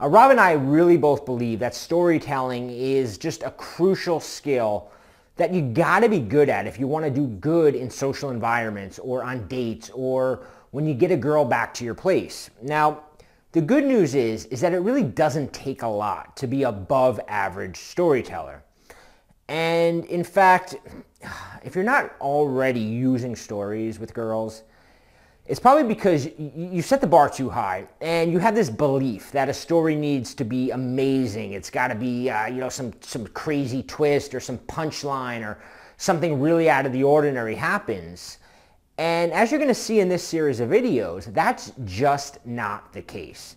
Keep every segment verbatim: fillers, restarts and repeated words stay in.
Uh, Rob and I really both believe that storytelling is just a crucial skill that you gotta be good at if you wanna do good in social environments or on dates or when you get a girl back to your place. Now, the good news is, is that it really doesn't take a lot to be above average storyteller. And in fact, if you're not already using stories with girls, it's probably because you set the bar too high and you have this belief that a story needs to be amazing. It's got to be, uh, you know, some, some crazy twist or some punchline or something really out of the ordinary happens. And as you're going to see in this series of videos, that's just not the case.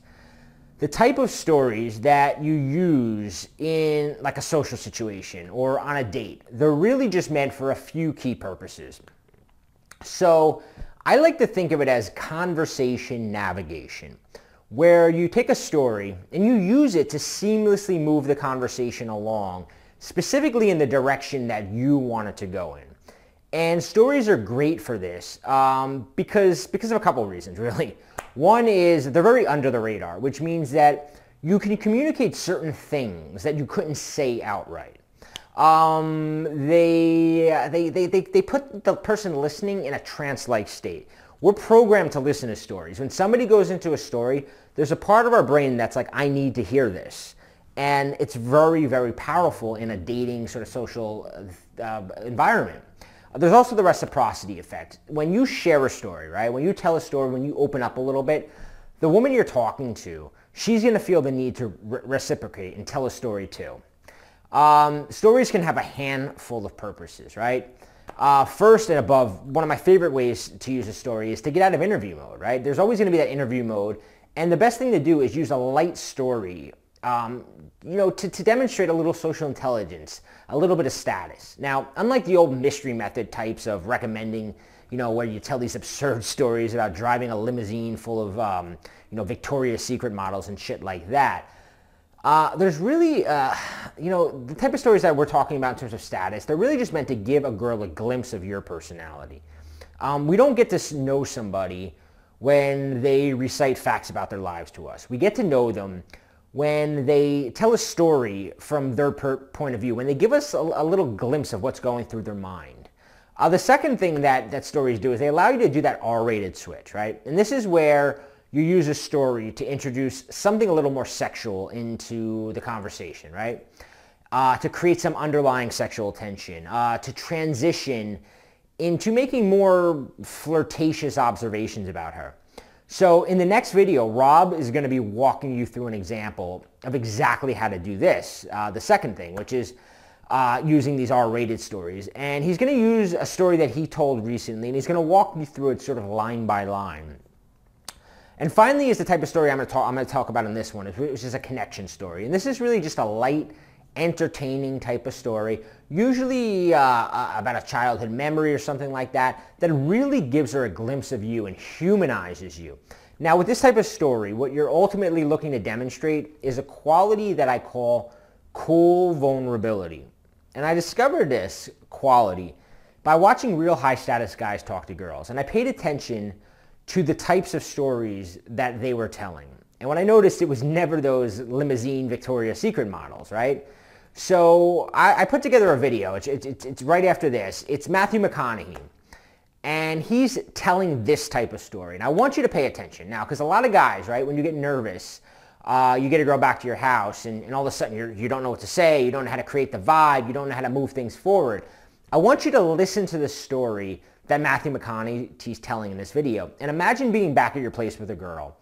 The type of stories that you use in like a social situation or on a date, they're really just meant for a few key purposes. So I like to think of it as conversation navigation, where you take a story and you use it to seamlessly move the conversation along, specifically in the direction that you want it to go in. And stories are great for this um, because, because of a couple of reasons, really. One is they're very under the radar, which means that you can communicate certain things that you couldn't say outright. Um, they, they, they, they, they put the person listening in a trance-like state. We're programmed to listen to stories. When somebody goes into a story, there's a part of our brain that's like, I need to hear this. And it's very, very powerful in a dating sort of social uh, environment. There's also the reciprocity effect. When you share a story, right? When you tell a story, when you open up a little bit, the woman you're talking to, she's going to feel the need to re- reciprocate and tell a story too. Um, stories can have a handful of purposes, right? Uh, first and above, one of my favorite ways to use a story is to get out of interview mode, right? There's always going to be that interview mode. And the best thing to do is use a light story, um, you know, to, to demonstrate a little social intelligence, a little bit of status. Now, unlike the old mystery method types of recommending, you know, where you tell these absurd stories about driving a limousine full of, um, you know, Victoria's Secret models and shit like that. Uh, there's really, uh, you know, the type of stories that we're talking about in terms of status, they're really just meant to give a girl a glimpse of your personality. Um, we don't get to know somebody when they recite facts about their lives to us. We get to know them when they tell a story from their per point of view, when they give us a, a little glimpse of what's going through their mind. Uh, the second thing that, that stories do is they allow you to do that R rated switch, right? And this is where you use a story to introduce something a little more sexual into the conversation, right? Uh, to create some underlying sexual tension, uh, to transition into making more flirtatious observations about her. So in the next video, Rob is going to be walking you through an example of exactly how to do this, uh, the second thing, which is uh, using these R rated stories. And he's going to use a story that he told recently, and he's going to walk you through it sort of line by line. And finally is the type of story I'm going to talk, I'm going to talk about in this one, which is a connection story. And this is really just a light, entertaining type of story, usually uh, about a childhood memory or something like that, that really gives her a glimpse of you and humanizes you. Now, with this type of story, what you're ultimately looking to demonstrate is a quality that I call cool vulnerability. And I discovered this quality by watching real high-status guys talk to girls. And I paid attention to the types of stories that they were telling. And when I noticed, it was never those limousine Victoria's Secret models, right? So I, I put together a video. It's, it's, it's right after this. It's Matthew McConaughey. And he's telling this type of story. And I want you to pay attention now, because a lot of guys, right, when you get nervous, uh, you get a girl back to your house, and, and all of a sudden you're, you don't know what to say. You don't know how to create the vibe. You don't know how to move things forward. I want you to listen to the story that Matthew McConaughey's telling in this video. And imagine being back at your place with a girl.